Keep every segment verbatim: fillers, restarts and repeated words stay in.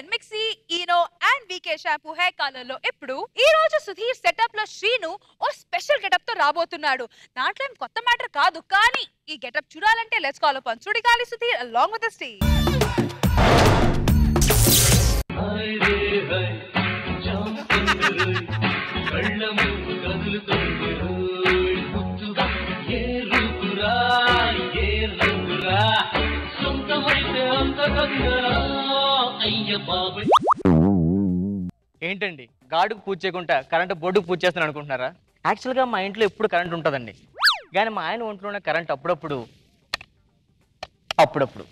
Friend mixie Eno and VK shampoo hair colour లో ఇప్పుడు ఈ రోజు సుధీర్ సెటప్ లో శ్రీను ఓ స్పెషల్ గెటప్ తో రాబోతున్నాడు. దాంట్లో ఏం కొత్త మ్యాటర్ కాదు, కానీ ఈ గెటప్ చూడాలంటే let's call up on Sudigali Sudheer along with the steel. ఏంటండి గాడుకు పూజ చేయకుండా కరెంట్ బోర్డుకు పూజ చేస్తాను అనుకుంటున్నారా? యాక్చువల్గా మా ఇంట్లో ఎప్పుడు కరెంట్ ఉంటుందండి, కానీ మా ఆయన ఒంట్లోనే కరెంట్ అప్పుడప్పుడు అప్పుడప్పుడు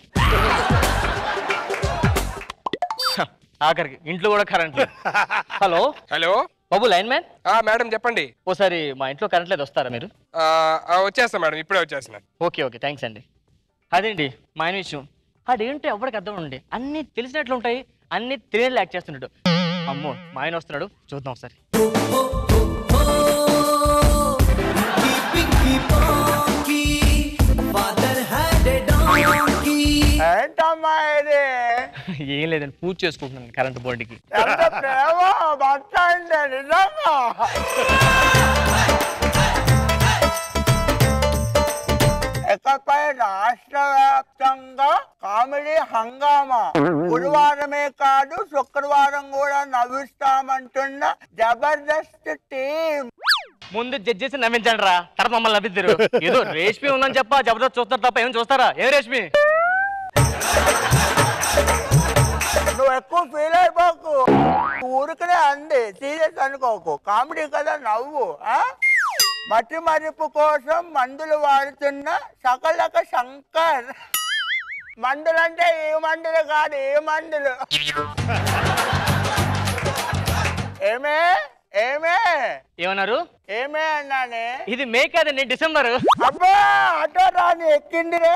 ఆఖరికి ఇంట్లో కూడా కరెంట్. హలో హలో బాబు లైన్ మ్యాన్. మేడం చెప్పండి, ఓసారి మా ఇంట్లో కరెంట్ లేదు వస్తారా మీరు? వచ్చేస్తాను మేడం, ఇప్పుడే వచ్చేస్తున్నా. ఓకే ఓకే థ్యాంక్స్ అండి. అదేండి మా ఆయన విషయం, అదేంటో ఎవరికి అర్థం ఉండి అన్నీ తెలిసినట్లు ఉంటాయి, అన్నీ తెలియని లాక్ చేస్తున్నాడు. అమ్మో మా ఆయన వస్తున్నాడు, చూద్దాం ఒకసారి. ఏం లేదండి, పూజ చేసుకుంటున్నాను కరెంట్ బోర్డుకి. ఇకపై రాష్ట్ర వ్యాప్తంగా కామెడీ హంగామా. గురువారమే కాదు శుక్రవారం కూడా నవ్విస్తామంటున్న జబర్దస్త్ టీం. ముందు జడ్జెస్ నవ్వించండి రా, తర్వాత మమ్మల్ని నవ్విద్దరు. ఏదో రేష్మి ఉందని చెప్ప జబర్దస్త్ చూస్తారు తప్ప ఏం చూస్తారా? ఏ రేష్మి నువ్వు ఎక్కువ ఫీల్ అయిపోకు, ఊరికనే అంది, సీరియస్ అనుకోకు, కామెడీ కదా నవ్వు. మట్టి మరుపు కోసం మందులు వాడుతున్న సకలక శంకర్. మందులంటే ఏ మందులు కాదు, ఏ మందులు. ఏమే ఏమే ఏమన్నారు? ఏమే అన్నానే. ఇది మే కాదండి, డిసెంబర్. అబ్బా ఆటో రాని ఎక్కింది రే.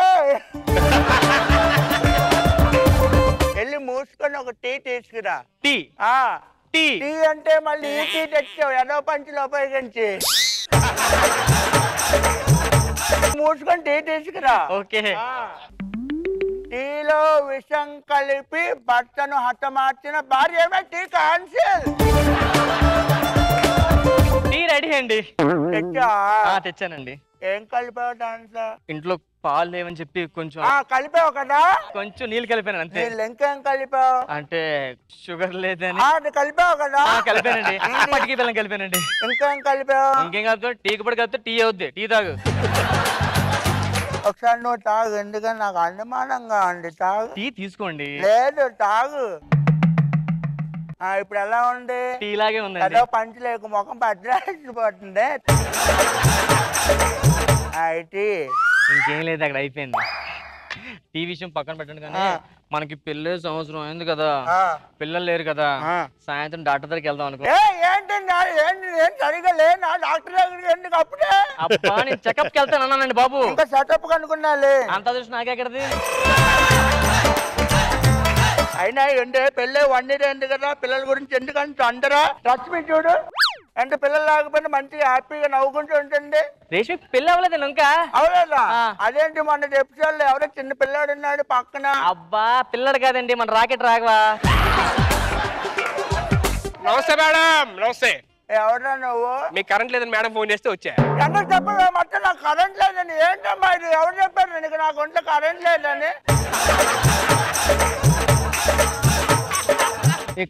వెళ్ళి మూసుకొని ఒక టీ తీసుకురా. టీ టీ అంటే మళ్ళీ ఈ టీ తెచ్చావు ఎడో పంచులు ఉపయోగించి. మూసుకొని టీ తీసుకురా. ఓకే. టీలో విషం కలిపి భర్తను హతమార్చిన భార్య. Tea cancel. టీ రెడీ అండి. తెచ్చా? తెచ్చానండి. ఏం కలిపావు దాంట్లో? ఇంట్లో పాలు లేవని చెప్పి కొంచెం కలిపావు కదా, కొంచెం నీళ్ళు కలిపాను అంతే. ఇంకేం కలిపావు? అంటే షుగర్ లేదని కలిపావు కదా. కలిపానండి, పటికి బెల్లం కలిపానండి. ఇంకేం కలిపావు? ఇంకేం కలుపుతావు? టీ కూడా కలిపితే టీ అవుద్ది. టీ తాగు ఒకసారి, నువ్వు తాగు. ఎందుకని నాకు అనుమానంగా ఉంది. తాగు, టీ తీసుకోండి. లేదు తాగు. ఇప్పుడు ఎలా ఉంది? టీ లాగే ఉంది. అదో పంచి లేకు ముఖం పద్రాసిపోతుంది. అయితే ఇంకేం లేదు, అక్కడ అయిపోయింది. టీ విషయం పక్కన పెట్టండి, కానీ మనకి పెళ్ళే సంవత్సరం అయింది కదా, పిల్లలు లేరు కదా, సాయంత్రం డాక్టర్ దగ్గరికి వెళ్దాం అనుకో. చెకప్కి వెళ్తాను అన్నానండి బాబు. సెటప్ అనుకున్నా అంత చూసి నాకెక్కడది. అయినా ఏంటే పెళ్ళే వన్ ఇయర్ అయింది కదా, పిల్లల గురించి ఎందుకంటే అందరా రష్మి చూడు అంటే పిల్లలు లేకపోయినా మంచిగా హ్యాపీగా నవ్వుకుంటూ ఉంటుంది. రేష్మి పిల్ల అవ్వలేదండి ఇంకా? అవలేదా? అదేంటి మన ఎపిసోడ్ లో ఎవరో చిన్న పిల్లాడు ఉన్నాడు పక్కన. అబ్బా పిల్లడు కాదండి, మన రాకెట్ రాఘవా. నమస్తే మేడం. నమస్తే. ఎవరా నువ్వు? మీకు కరెంట్ లేదని మేడం ఫోన్ చేస్తే వచ్చా. ఎంత చెప్పవే మొత్తం, నాకు కరెంట్ లేదండి. ఏంటమ్మా ఇది, ఎవరు చెప్పారు నీకు నాకు ఒంట్లో కరెంట్ లేదని?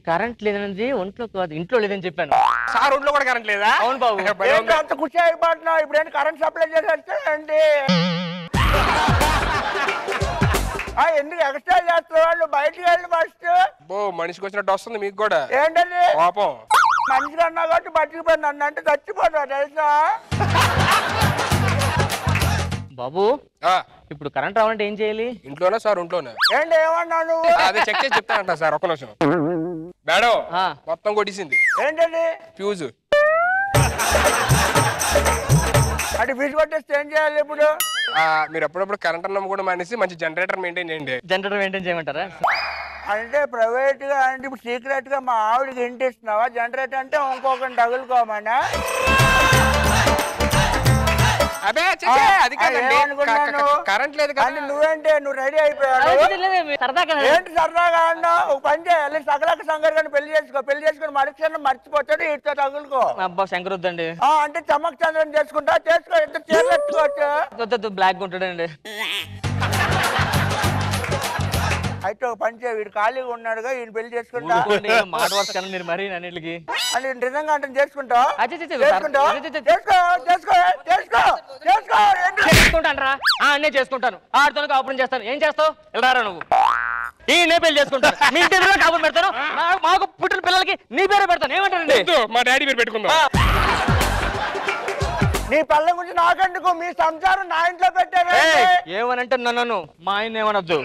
కరెంట్ లేదనేది ఒంట్లో కాదు, ఇంట్లో లేదని చెప్పాను సార్. ఒంట్లో కూడా కరెంట్ లేదా? అవును బాబు. అంత ఖుషి అయిపోతున్నా ఇప్పుడు కరెంట్ సప్లై చేసేస్తానండి. ఎందుకు ఎక్స్ట్రా చేస్తున్నా? నువ్వు బయటకు వెళ్ళి ఫస్ట్. మనిషికి వచ్చినట్టు వస్తుంది మీకు కూడా. ఏంటండి పాపం, మనిషికి అన్నా కాబట్టి బతికిపోయింది, నన్ను అంటే చచ్చిపోతా తెలుసా బాబు. ఇప్పుడు కరెంట్ రావాలంటే ఏం చేయాలి? ఇంట్లోనే సార్. ఇంట్లోనే ఏంటి ఏమన్నా నువ్వు? అదే చెక్ చేసి చెప్తానంట సార్. ఒక్క నిమిషం మేడం, మొత్తం కొట్టేసింది. ఏంటండి? ఫ్యూజ్. అంటే ఫ్యూజ్ కొట్టేస్తే ఏం చేయాలి ఇప్పుడు? మీరు అప్పుడప్పుడు కరెంట్ అన్నం కూడా మానేసి మంచి జనరేటర్ మెయింటైన్ చేయండి. జనరేటర్ మెయింటైన్ చేయమంటారా? అంటే ప్రైవేట్ గా అంటే ఇప్పుడు సీక్రెట్ గా మా ఆవిడకి ఇంటిస్తున్నావా? జనరేటర్ అంటే ఇంకొకటి తగులుకోమన్నా. కరెంట్ లేదు కానీ నువ్వేంటే నువ్వు రెడీ అయిపోయావు. ఏంటి సరదాగా అన్న ఒక పని చేయాలి, సకలక సంగర్ గారిని పెళ్లి చేసుకో, పెళ్లి చేసుకుని మరుక్షణ మర్చిపోతాడు, ఇటు తగులుకో అబ్బా శంకరుద్దండి అంటే చమక్ చంద్రని చేసుకుంటా చేసుకో, ఇద్దరు చేరుకోవచ్చు, బ్లాక్ ఉంటాడండి. అయితే ఒక పని చేయ, వీడు ఖాళీగా ఉన్నాడుగా, ఈయన పెళ్లి చేసుకుంటా మాట వస్తాను మీరు మరీ అన్నిటికి అని నిజంగా అంటే చేసుకుంటా చేసుకుంటానరా అన్నే చేసుకుంటాను, ఆడితో కాపురం చేస్తాను, ఏం చేస్తావు వెళ్ళారా నువ్వు, ఈయనే పెళ్లి చేసుకుంటాను, మీ ఇంటి ఎదురుగా కాపురం పెడతాను, మాకు పుట్టిన పిల్లలకి నీ పేరే పెడతాను, ఏమంటారండి మా డాడీ పేరు పెట్టుకుందాం. నీ పళ్ళ గురించి నాకెందుకు, మీ సంసారం నా ఇంట్లో పెట్టాను ఏమనంటే నన్ను మా ఆయన ఏమనొద్దు,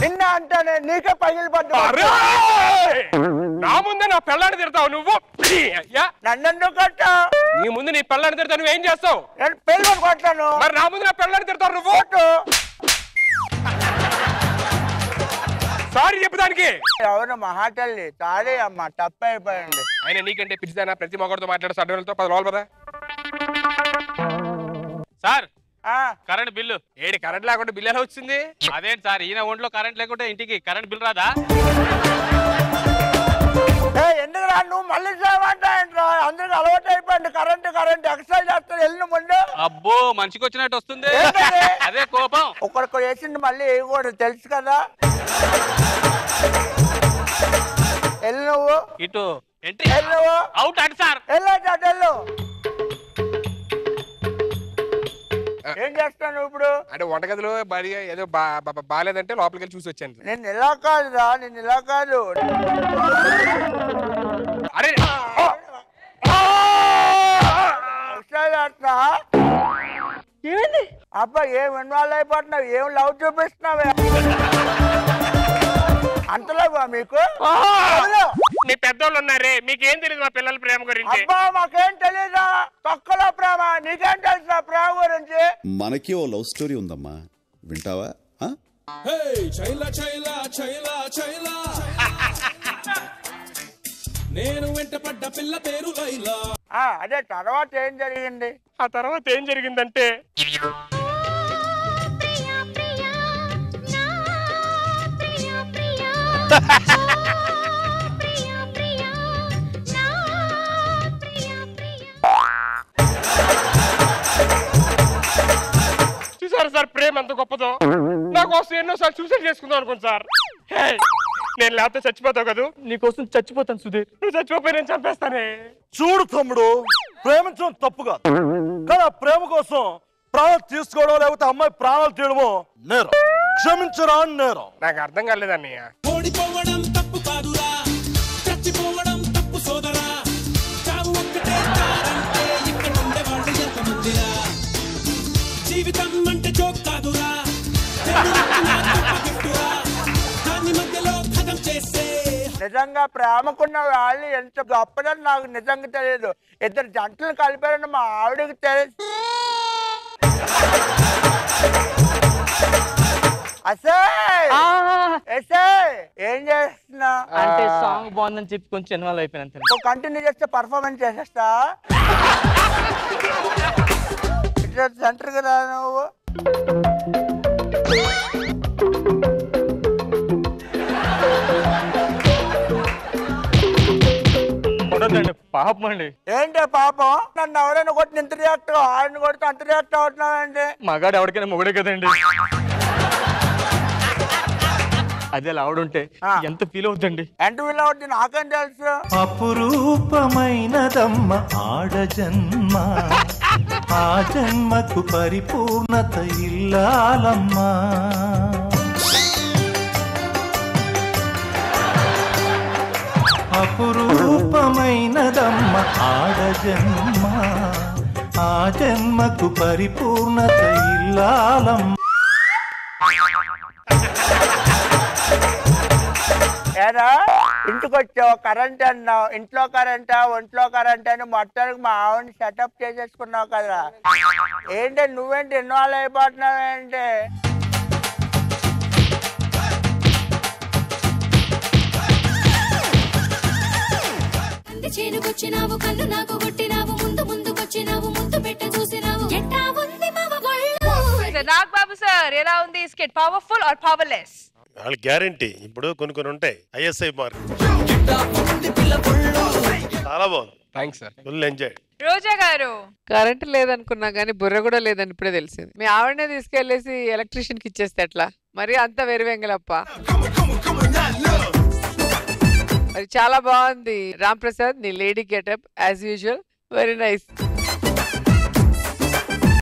నిన్న అంటానే నీకే పగిలిపడ్డ నా ముందే నా పిల్లాన్ని తిడతావు నువ్వు, నన్ను కొట్టా నీ ముందు నీ పిల్లాన్ని తిడతావు, నువ్వేం చేస్తావు పిల్లలు కొట్టాను మరి నా ముందు నా పిల్లాన్ని తిడతావు నువ్వు, సారీ చెప్పడానికి ఎవరు మహాటల్లి సారీ అమ్మ తప్పు అయిపోయింది. అయినా నీకంటే పిచ్చిదానా ప్రతి మొగడితో మాట్లాడే సడ్డలతో పది రోజులు పదా సార్ కరెంట్ బిల్లు ఏడి, కరెంట్ లేకుండా బిల్లు ఎలా వచ్చింది? అదేంటి సార్ ఈయన ఒంట్లో కరెంట్ లేకుంటే ఇంటికి కరెంట్ బిల్లు రాదా? ఎందుకు రా నువ్వు మళ్ళీ అందరికి అలవాటు అయిపోయింది కరెంట్ కరెంట్ ఎక్సర్సైజ్ చేస్తాను వెళ్ళిన ముందు అబ్బో మనిషికి వచ్చినట్టు వస్తుంది అదే కోపం, ఒకరికి వేసింది మళ్ళీ కూడా తెలుసు కదా వెళ్ళి నువ్వు ఇటు ఎంట్రీ అవుట్ అటు సార్ వెళ్ళచ్చు అటు వెళ్ళు. ఏం చేస్తాను ఇప్పుడు అంటే వంటగదిలో భార్య ఏదో బాగాలేదంటే లోపలికి వెళ్ళి చూసి వచ్చాను. నేను ఇలా కాదురా, నేను ఇలా కాదు, అరే ఏమైంది అబ్బా, ఏం ఇన్వాల్వ్ అయిపోతున్నావు, ఏం లవ్ చూపిస్తున్నావే అంతలో మీకు మీ పెద్దోళ్ళు ఉన్నారే మీకేం తెలియదు మా పిల్లల ప్రేమ గురించి, మాకేం తెలియదా తక్కువ ప్రేమ నీకేం తెలుసు ప్రేమ గురించి, మనకి ఓ లవ్ స్టోరీ ఉందమ్మా వింటావా? నేను వెంటపడ్డ పిల్ల పేరు లైలా. అదే తర్వాత ఏం జరిగింది? ఆ తర్వాత ఏం జరిగిందంటే చూసారు సార్ ప్రేమ ఎంత గొప్పదో, నాకోసం ఎన్నోసార్లు సూసైడ్ చేసుకుందాం అనుకోండి సార్, నేను లేకపోతే చచ్చిపోతావు కదా, నీకోసం చచ్చిపోతాను సుధీర్, నువ్వు చచ్చిపోయి నేను చంపేస్తానే. చూడు తమ్ముడు ప్రేమించడం తప్పు కాదు, కానీ ఆ ప్రేమ కోసం ప్రాణాలు తీసుకోవడం లేకపోతే అమ్మాయి ప్రాణాలు తీయడమో నేరం, క్షమించరా నేరం. నాకు అర్థం కాలేదన్నయ్య. ఓడిపోవడం తప్పు కాదురా, చచ్చిపోవడం తప్పు సోదరా, చావు ఒక్కటే కాదంటే ఇక్కడ ఉండే వాళ్ళు ఎంతమందిరా, జీవితం అంటే జోక్ కాదురా, దాని మధ్యలో కథం చేస్తే. నిజంగా ప్రేమకున్న వాళ్ళు ఎంత గొప్పదని నాకు నిజంగా తెలియదు, ఇద్దరు జంటలు కలిపారని మా ఆవిడకి తెలుసు. ఏం చేస్తున్నా అంటే సాంగ్ బాగుందని చెప్పి కొంచెం ఇన్వాల్వ్ అయిపోయినా, కంటిన్యూ చేస్తే పర్ఫార్మెన్స్ చేసేస్తా సెంటర్ కదా నువ్వు. పాపం అండి ఏంటి పాపం, నన్ను ఎవడైనా కొట్టిన ఇంత రియాక్ట్, ఆయన కొడితే అంత రియాక్ట్ అవుతున్నానండి, మగాడు ఎవరికైనా మొగుడే కదండి, అదే లావుడుంటే ఎంత ఫీల్ అవుతుంది, ఎంత ఫీల్ అవుతుంది నాకేం తెలుసు. అపురూపమైనదమ్మ ఆడ జన్మ, ఆ జన్మకు పరిపూర్ణత ఇల్లాలమ్మ, అపురూపమైనదమ్మ ఆడ జన్మ, ఆ జన్మకు పరిపూర్ణత ఇల్లాలమ్మ. ఏరా ఇంటికి వచ్చావు కరెంట్ అన్నావు, ఇంట్లో కరెంటా ఒంట్లో కరెంట్ అని మొత్తానికి మా ఆవిడని సెటప్ చేసేసుకున్నావు కదా, ఏంటి నువ్వేంటి ఇన్వాల్వ్ అయిపోతున్నావు ఏంటి? గట్టి చేనుకొచ్చినావు కన్ను నాకు కొట్టినావు ముందు ముందుకొచ్చినావు ముందు పెట్ట చూసినావు ఎట్టా ఉంది మావ గొల్లు నాగ్ బాబు సార్ ఎలా ఉంది ఈ స్కిట్ పవర్ఫుల్ ఆర్ పవర్లెస్ వాళ్ళ గ్యారెంటీ ఇప్పుడు కొన్ని కొన్ని ఉంటాయి ఐఎస్ఐ మార్క్ ఎట్టా ఉంది పిల్ల గొల్లు చాలా బాగుంది thanks sir full enjoy Roja గారు కరెంట్ లేదనుకున్నా గానీ బుర్ర కూడా లేదని ఇప్పుడే తెలిసింది మీ ఆవిడనే తీసుకెళ్లేసి ఎలక్ట్రీషియన్ కి ఇచ్చేస్తే అట్లా మరి అంత వేరువేంగలప్ప మరి చాలా బాగుంది రామ్ ప్రసాద్ నీ lady getup as usual very nice